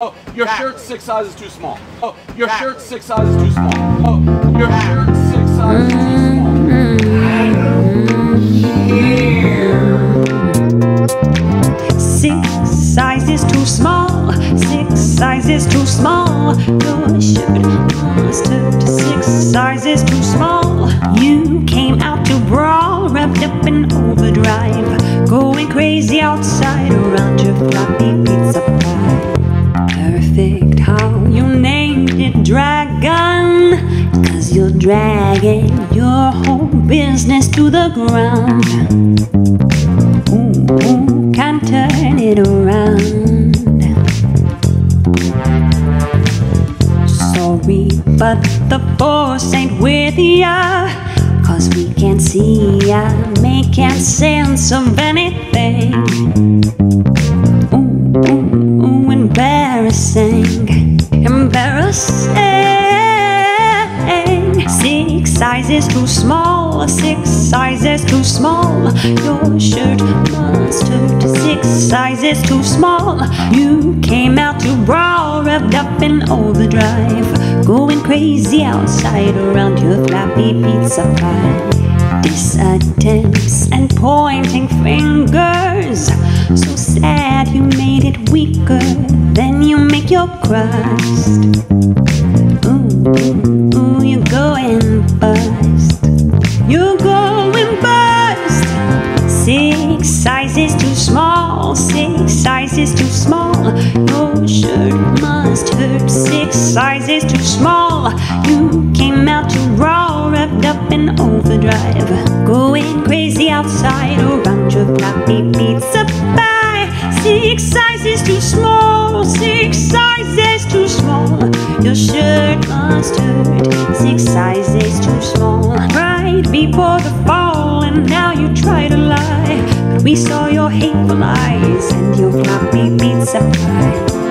Oh, your shirt's 6 sizes too small. Oh, your shirt's 6 sizes too small. Oh, your shirt's 6 sizes too small. Yeah. 6 sizes too small. 6 sizes too small. Your shirt was tucked 6 sizes too small. You came out to brawl, wrapped up in overdrive, going crazy outside around your floppy pizza pie. Perfect how you named it Dragon, 'cause you're dragging your whole business to the ground. Ooh, ooh, can't turn it around. Sorry, but the force ain't with ya, 'cause we can't see ya, making sense of anything. Ooh, ooh, embarrassing, embarrassing. 6 sizes too small, 6 sizes too small. Your shirt was turned 6 sizes too small. You came out to brawl, revved up in overdrive, going crazy outside around your flappy pizza pie. Disattempts and pointing fingers, so sad you made it weaker. Then you make your crust. Ooh, ooh, ooh, you're going bust. You're going bust. 6 sizes too small. 6 sizes too small. Your shirt must hurt. 6 sizes too small. You came out too raw, wrapped up in overdrive, going crazy outside around your floppy pizza pie. 6 sizes too small, 6 sizes too small. Your shirt must hurt, 6 sizes too small. Right before the fall, and now you try to lie, but we saw your hateful eyes and your floppy pizza pie.